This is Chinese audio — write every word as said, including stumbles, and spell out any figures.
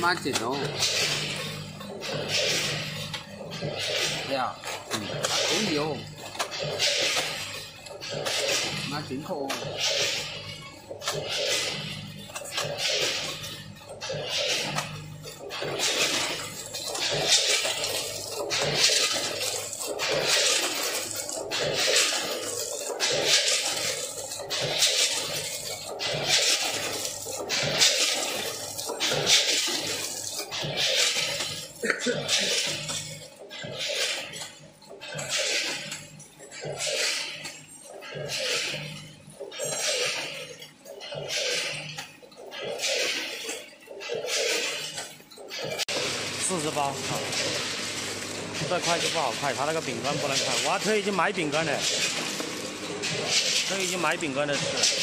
妈紧哦！哎呀，嗯，哎呦，妈紧扣！再快就不好快，他那个饼干不能快。我特意去买饼干的，特意去买饼干的吃。